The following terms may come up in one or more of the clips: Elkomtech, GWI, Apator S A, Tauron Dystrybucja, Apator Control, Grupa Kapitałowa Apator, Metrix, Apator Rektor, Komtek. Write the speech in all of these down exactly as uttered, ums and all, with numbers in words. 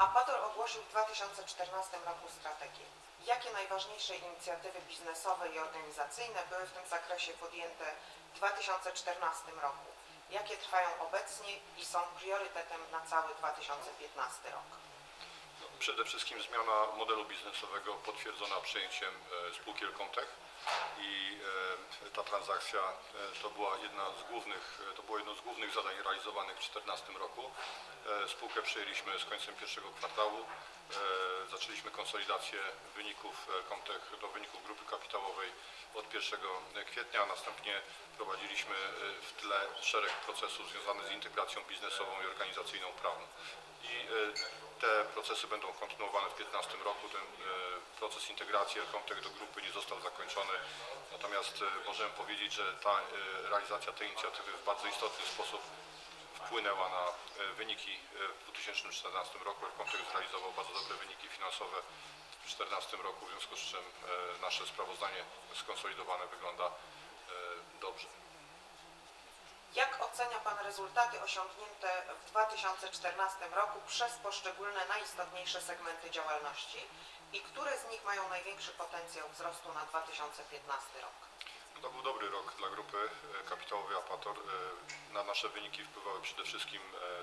Apator ogłosił w dwa tysiące czternastym roku strategię. Jakie najważniejsze inicjatywy biznesowe i organizacyjne były w tym zakresie podjęte w dwa tysiące czternastym roku? Jakie trwają obecnie i są priorytetem na cały dwa tysiące piętnasty rok? Przede wszystkim zmiana modelu biznesowego potwierdzona przyjęciem spółki Elkomtech i ta transakcja to była jedna z głównych, to było jedno z głównych zadań realizowanych w dwa tysiące czternastym roku. Spółkę przyjęliśmy z końcem pierwszego kwartału. Zaczęliśmy konsolidację wyników Komtek do wyników Grupy Kapitałowej od pierwszego kwietnia, a następnie prowadziliśmy w tle szereg procesów związanych z integracją biznesową i organizacyjną prawną. I te procesy będą kontynuowane w dwa tysiące piętnastym roku. Ten proces integracji Komtek do grupy nie został zakończony, natomiast możemy powiedzieć, że ta realizacja tej inicjatywy w bardzo istotny sposób wpłynęła na wyniki w dwa tysiące czternastym roku. Komtek zrealizował bardzo dobre wyniki finansowe w dwa tysiące czternastym roku, w związku z czym nasze sprawozdanie skonsolidowane wygląda dobrze. Jak ocenia Pan rezultaty osiągnięte w dwa tysiące czternastym roku przez poszczególne najistotniejsze segmenty działalności i które z nich mają największy potencjał wzrostu na dwa tysiące piętnasty rok? To był dobry rok dla Grupy Kapitałowej Apator. Na nasze wyniki wpływały przede wszystkim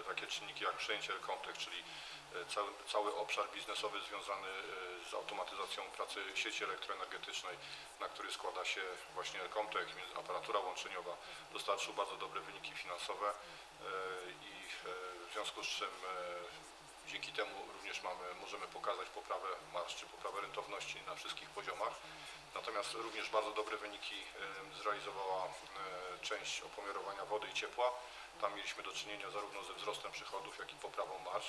takie czynniki jak przejęcie Elkomtech, czyli cały, cały obszar biznesowy związany z automatyzacją pracy sieci elektroenergetycznej, na który składa się właśnie Elkomtech, aparatura łączeniowa, dostarczył bardzo dobre wyniki finansowe i w związku z czym dzięki temu również mamy, możemy pokazać poprawę marż czy poprawę rentowności na wszystkich poziomach. Natomiast również bardzo dobre wyniki zrealizowała część opomiarowania wody i ciepła. Tam mieliśmy do czynienia zarówno ze wzrostem przychodów, jak i poprawą marż.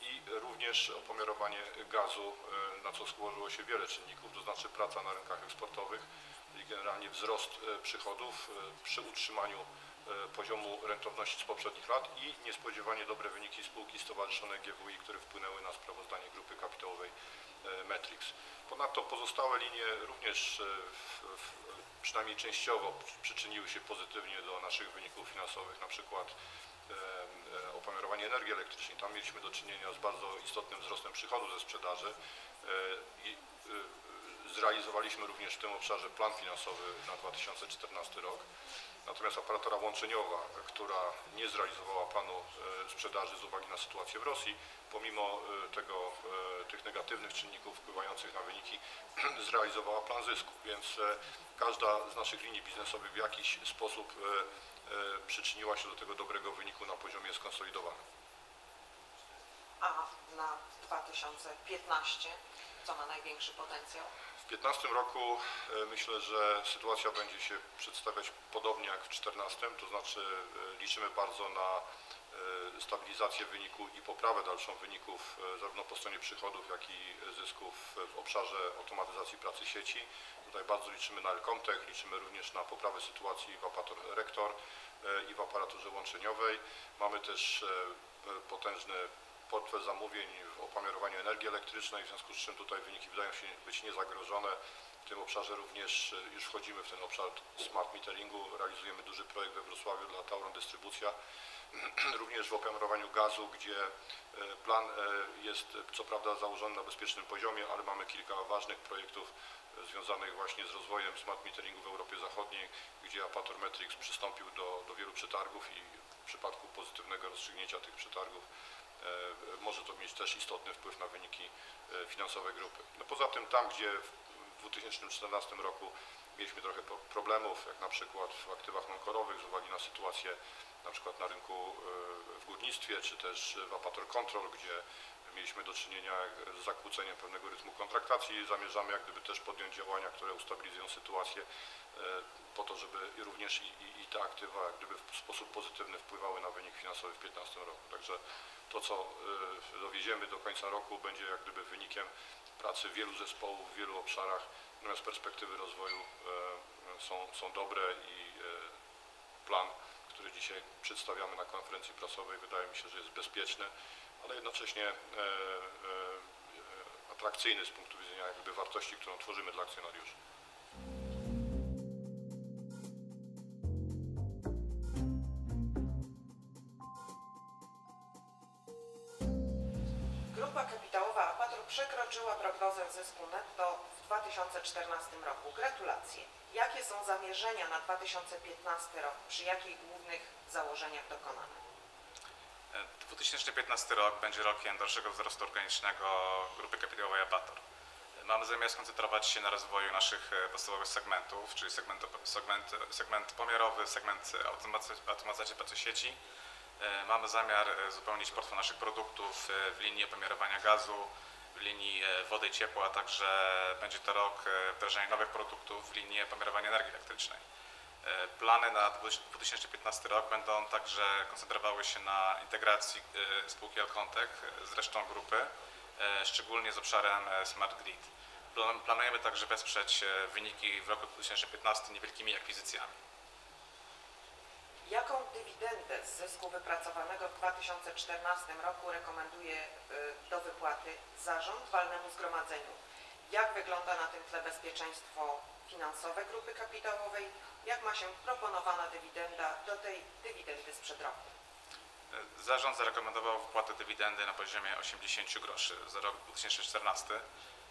I również opomiarowanie gazu, na co złożyło się wiele czynników, to znaczy praca na rynkach eksportowych i generalnie wzrost przychodów przy utrzymaniu poziomu rentowności z poprzednich lat i niespodziewanie dobre wyniki spółki stowarzyszonej G W I, które wpłynęły na sprawozdanie Grupy Kapitałowej Metrix. Ponadto pozostałe linie również w, w, przynajmniej częściowo przyczyniły się pozytywnie do naszych wyników finansowych, na przykład e, opomiarowanie energii elektrycznej. Tam mieliśmy do czynienia z bardzo istotnym wzrostem przychodu ze sprzedaży e, i e, zrealizowaliśmy również w tym obszarze plan finansowy na dwa tysiące czternasty rok. Natomiast aparatura łączeniowa, która nie zrealizowała planu sprzedaży z uwagi na sytuację w Rosji, pomimo tego, tych negatywnych czynników wpływających na wyniki, zrealizowała plan zysku. Więc każda z naszych linii biznesowych w jakiś sposób przyczyniła się do tego dobrego wyniku na poziomie skonsolidowanym. A na dwa tysiące piętnasty co ma największy potencjał? W dwa tysiące piętnastym roku myślę, że sytuacja będzie się przedstawiać podobnie jak w dwa tysiące czternastym, to znaczy liczymy bardzo na stabilizację wyniku i poprawę dalszą wyników zarówno po stronie przychodów, jak i zysków w obszarze automatyzacji pracy sieci. Tutaj bardzo liczymy na Elkomtech, liczymy również na poprawę sytuacji w Apator Rektor i w aparaturze łączeniowej. Mamy też potężny portfel zamówień w opomiarowaniu energii elektrycznej, w związku z czym tutaj wyniki wydają się być niezagrożone. W tym obszarze również już wchodzimy w ten obszar smart meteringu, realizujemy duży projekt we Wrocławiu dla Tauron Dystrybucja. Również w opomiarowaniu gazu, gdzie plan jest co prawda założony na bezpiecznym poziomie, ale mamy kilka ważnych projektów związanych właśnie z rozwojem smart meteringu w Europie Zachodniej, gdzie Apator Metrix przystąpił do, do wielu przetargów i w przypadku pozytywnego rozstrzygnięcia tych przetargów może to mieć też istotny wpływ na wyniki finansowe grupy. No poza tym tam, gdzie w dwa tysiące czternastym roku mieliśmy trochę problemów, jak na przykład w aktywach non-core'owych z uwagi na sytuację na przykład na rynku w górnictwie, czy też w Apator Control, gdzie mieliśmy do czynienia z zakłóceniem pewnego rytmu kontraktacji, zamierzamy jak gdyby też podjąć działania, które ustabilizują sytuację po to, żeby również i, i, i te aktywa jak gdyby w sposób pozytywny wpływały na wynik finansowy w dwa tysiące piętnastym roku. Także to, co dowieziemy do końca roku, będzie jak gdyby wynikiem pracy wielu zespołów w wielu obszarach, natomiast perspektywy rozwoju są, są dobre i plan, który dzisiaj przedstawiamy na konferencji prasowej, wydaje mi się, że jest bezpieczny, ale jednocześnie atrakcyjny z punktu widzenia jakby wartości, którą tworzymy dla akcjonariuszy. Grupa Kapitałowa Apator przekroczyła prognozę zysku netto w dwa tysiące czternastym roku. Gratulacje. Jakie są zamierzenia na dwa tysiące piętnasty rok? Przy jakich głównych założeniach dokonane? dwa tysiące piętnasty rok będzie rokiem dalszego wzrostu organicznego Grupy Kapitałowej Apator. Mamy zamiar skoncentrować się na rozwoju naszych podstawowych segmentów, czyli segment, segment, segment pomiarowy, segment automatyzacji sieci. Mamy zamiar uzupełnić portfel naszych produktów w linii opomiarowania gazu, w linii wody i ciepła, a także będzie to rok wdrażania nowych produktów w linii opomiarowania energii elektrycznej. Plany na dwa tysiące piętnasty rok będą także koncentrowały się na integracji spółki Elkomtech z resztą grupy, szczególnie z obszarem Smart Grid. Planujemy także wesprzeć wyniki w roku dwa tysiące piętnastym niewielkimi akwizycjami. Jaką dywidendę z zysku wypracowanego w dwa tysiące czternastym roku rekomenduje do wypłaty zarząd walnemu zgromadzeniu? Jak wygląda na tym tle bezpieczeństwo finansowe Grupy Kapitałowej? Jak ma się proponowana dywidenda do tej dywidendy sprzed roku? Zarząd zarekomendował wypłatę dywidendy na poziomie osiemdziesięciu groszy za rok dwa tysiące czternasty.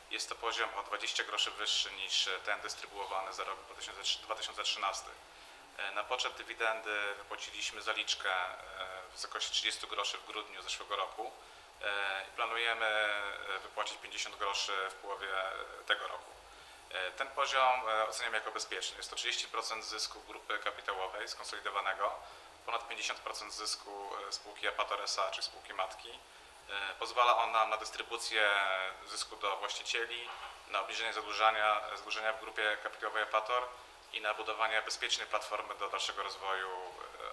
Jest to poziom o dwadzieścia groszy wyższy niż ten dystrybuowany za rok dwa tysiące trzynasty. Na poczet dywidendy wypłaciliśmy zaliczkę w wysokości trzydziestu groszy w grudniu zeszłego roku. Planujemy wypłacić pięćdziesiąt groszy w połowie tego roku. Ten poziom oceniam jako bezpieczny. Jest to trzydzieści procent zysku Grupy Kapitałowej skonsolidowanego, ponad pięćdziesiąt procent zysku spółki Apator S A, czyli spółki matki. Pozwala on nam na dystrybucję zysku do właścicieli, na obniżenie zadłużenia, zadłużenia w Grupie Kapitałowej Apator i na budowanie bezpiecznej platformy do dalszego rozwoju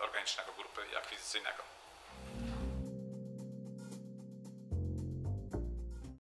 organicznego grupy i akwizycyjnego.